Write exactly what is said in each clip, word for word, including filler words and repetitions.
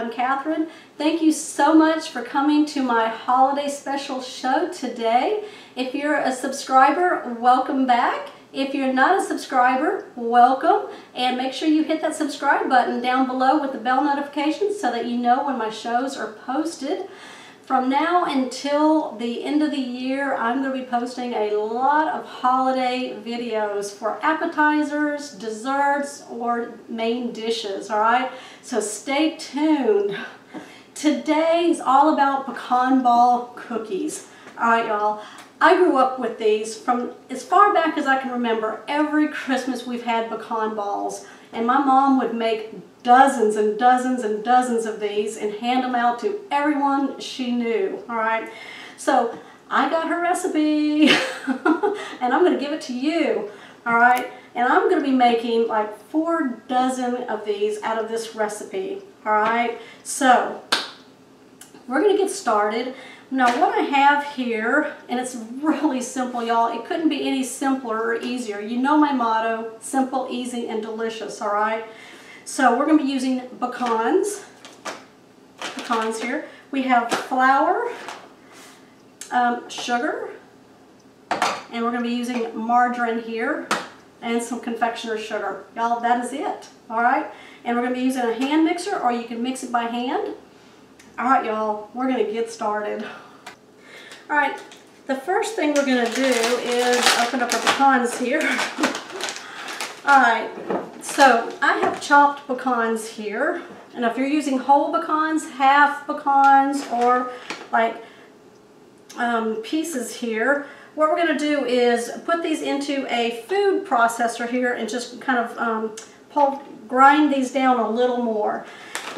I'm Catherine. Thank you so much for coming to my holiday special show today. If you're a subscriber, welcome back. If you're not a subscriber, welcome, and make sure you hit that subscribe button down below with the bell notification so that you know when my shows are posted. From now until the end of the year, I'm going to be posting a lot of holiday videos for appetizers, desserts, or main dishes, all right? So stay tuned. Today is all about pecan ball cookies. All right, y'all. I grew up with these from as far back as I can remember. Every Christmas we've had pecan balls, and my mom would make dozens and dozens and dozens of these and hand them out to everyone she knew, all right? So I got her recipe, and I'm going to give it to you, all right? And I'm going to be making like four dozen of these out of this recipe, all right? So we're going to get started. Now what I have here, and it's really simple, y'all. It couldn't be any simpler or easier. You know my motto, simple, easy, and delicious, all right? So we're going to be using pecans, pecans here. We have flour, um, sugar, and we're going to be using margarine here, and some confectioner's sugar. Y'all, that is it, all right? And we're going to be using a hand mixer, or you can mix it by hand. All right, y'all, we're going to get started. All right, the first thing we're going to do is open up our pecans here. All right, so I have chopped pecans here. And if you're using whole pecans, half pecans, or like um, pieces here, what we're going to do is put these into a food processor here and just kind of um, pulp, grind these down a little more.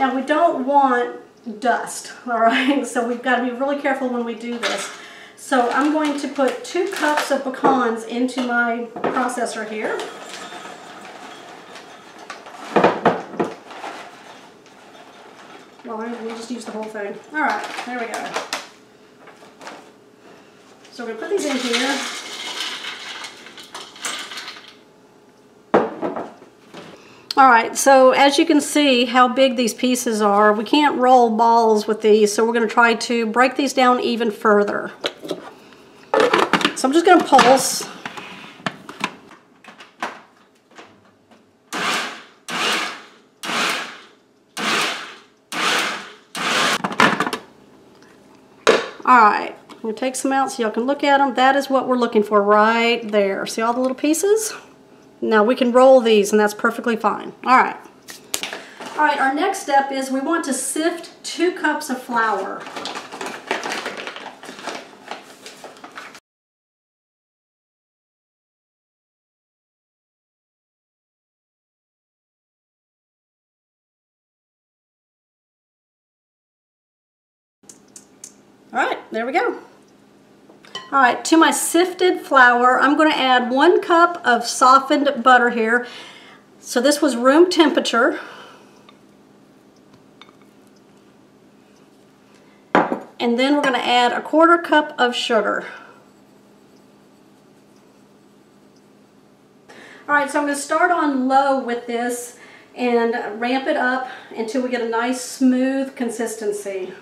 Now, we don't want dust, all right? So we've got to be really careful when we do this. So I'm going to put two cups of pecans into my processor here. Well, we'll just use the whole thing. All right, there we go. So we're going to put these in here. All right, so as you can see how big these pieces are, we can't roll balls with these, so we're going to try to break these down even further. So I'm just going to pulse. All right, I'm going to take some out so y'all can look at them. That is what we're looking for right there. See all the little pieces? Now we can roll these, and that's perfectly fine. All right. All right, our next step is we want to sift two cups of flour. All right, there we go. All right, to my sifted flour, I'm going to add one cup of softened butter here. So this was room temperature. And then we're going to add a quarter cup of sugar. All right, so I'm going to start on low with this and ramp it up until we get a nice smooth consistency.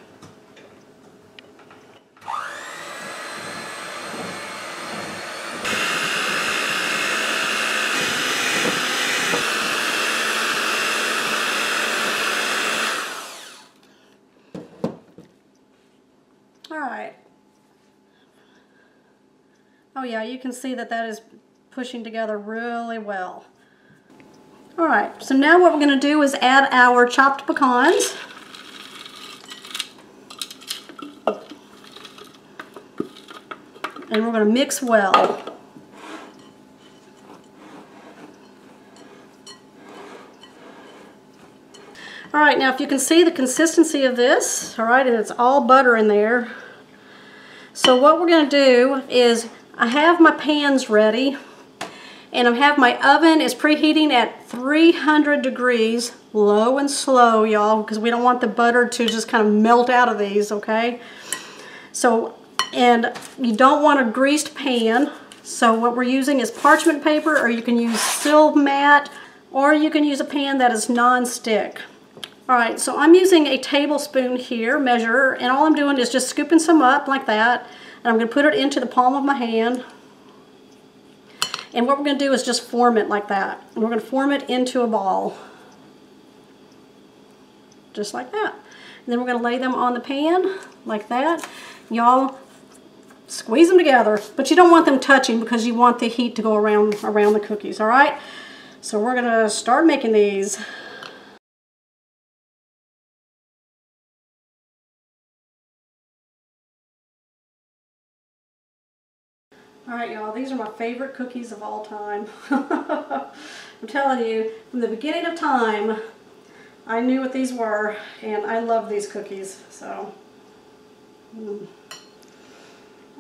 Oh yeah, you can see that that is pushing together really well. All right, so now what we're going to do is add our chopped pecans. And we're going to mix well. All right, now if you can see the consistency of this, all right, and it's all butter in there. So what we're going to do is I have my pans ready, and I have my oven is preheating at three hundred degrees, low and slow, y'all, because we don't want the butter to just kind of melt out of these, okay? So, and you don't want a greased pan, so what we're using is parchment paper, or you can use Silmat, or you can use a pan that is non-stick. All right, so I'm using a tablespoon here, measure, and all I'm doing is just scooping some up like that, and I'm going to put it into the palm of my hand. And what we're going to do is just form it like that. And we're going to form it into a ball, just like that. And then we're going to lay them on the pan like that. Y'all squeeze them together, but you don't want them touching because you want the heat to go around around the cookies. All right, so we're going to start making these. Alright y'all, these are my favorite cookies of all time. I'm telling you, from the beginning of time, I knew what these were, and I love these cookies, so. Mm.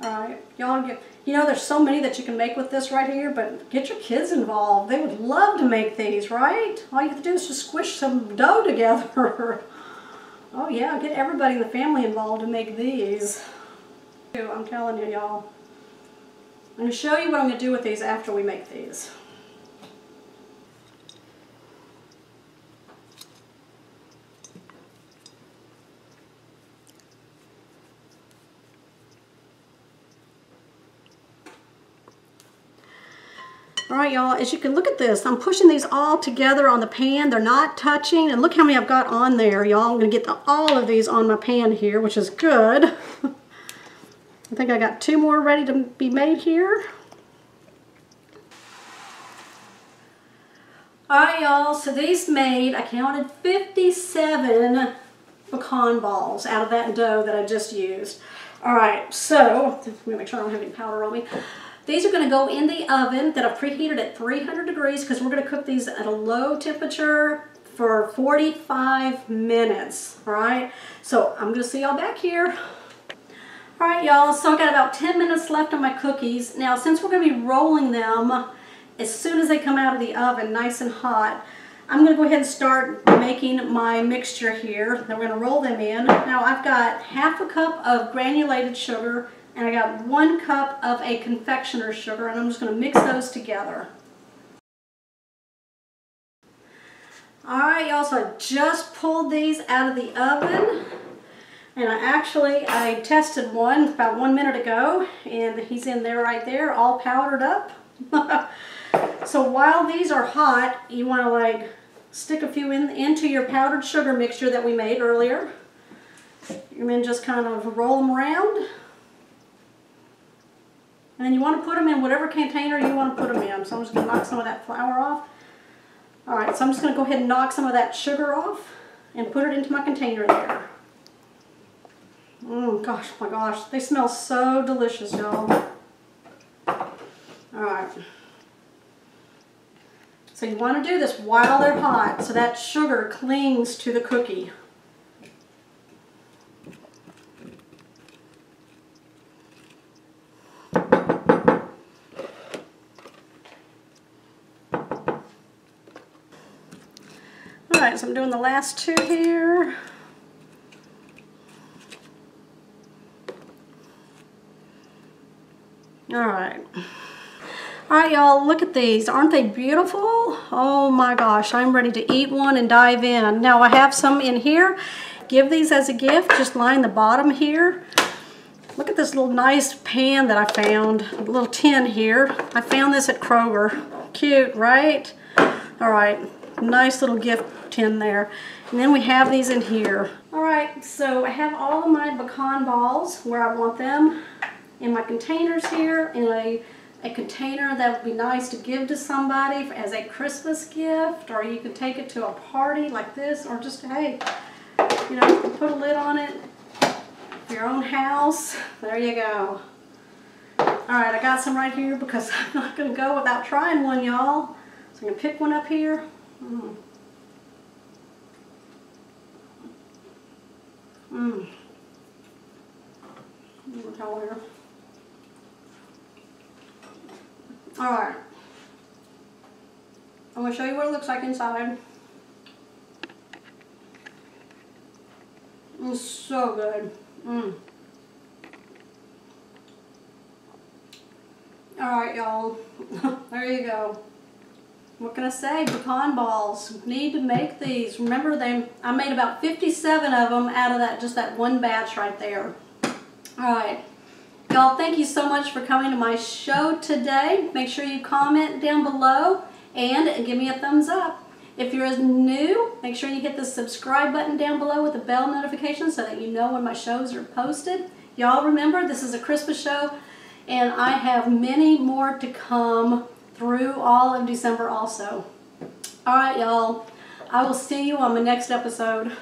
Alright, y'all, you know there's so many that you can make with this right here, but get your kids involved. They would love to make these, right? All you have to do is just squish some dough together. Oh yeah, get everybody in the family involved to make these. I'm telling you, y'all. I'm going to show you what I'm going to do with these after we make these. Alright y'all, as you can look at this, I'm pushing these all together on the pan. They're not touching, and look how many I've got on there, y'all. I'm going to get the, all of these on my pan here, which is good. I think I got two more ready to be made here. Alright y'all, so these made, I counted fifty-seven pecan balls out of that dough that I just used. Alright, so, let me make sure I don't have any powder on me. These are going to go in the oven that I've preheated at three hundred degrees because we're going to cook these at a low temperature for forty-five minutes. Alright, so I'm going to see y'all back here. Alright y'all, so I've got about ten minutes left on my cookies. Now since we're going to be rolling them as soon as they come out of the oven nice and hot, I'm going to go ahead and start making my mixture here. Then we're going to roll them in. Now I've got half a cup of granulated sugar and I got one cup of a confectioner's sugar, and I'm just going to mix those together. Alright y'all, so I just pulled these out of the oven. And I actually, I tested one about one minute ago, and he's in there right there, all powdered up. So while these are hot, you want to like stick a few in into your powdered sugar mixture that we made earlier. And then just kind of roll them around. And then you want to put them in whatever container you want to put them in. So I'm just going to knock some of that flour off. Alright, so I'm just going to go ahead and knock some of that sugar off and put it into my container there. Mmm, gosh, my gosh. They smell so delicious, y'all. Alright. So you want to do this while they're hot, so that sugar clings to the cookie. Alright, so I'm doing the last two here. Alright. Alright y'all, look at these. Aren't they beautiful? Oh my gosh, I'm ready to eat one and dive in. Now I have some in here. Give these as a gift. Just line the bottom here. Look at this little nice pan that I found. A little tin here. I found this at Kroger. Cute, right? Alright, nice little gift tin there. And then we have these in here. Alright, so I have all of my pecan balls where I want them. In my containers here, in a, a container that would be nice to give to somebody as a Christmas gift, or you can take it to a party like this, or just, hey, you know, you can put a lid on it, your own house, there you go. Alright, I got some right here because I'm not going to go without trying one, y'all. So I'm going to pick one up here. Mmm. Mmm. Alright, I'm going to show you what it looks like inside. It's so good. Mm. Alright y'all, there you go. What can I say? Pecan balls. Need to make these. Remember, they, I made about fifty-seven of them out of that just that one batch right there. All right. Y'all, thank you so much for coming to my show today. Make sure you comment down below and give me a thumbs up. If you're new, make sure you hit the subscribe button down below with the bell notification so that you know when my shows are posted. Y'all remember, this is a Christmas show, and I have many more to come through all of December also. All right, y'all. I will see you on my next episode.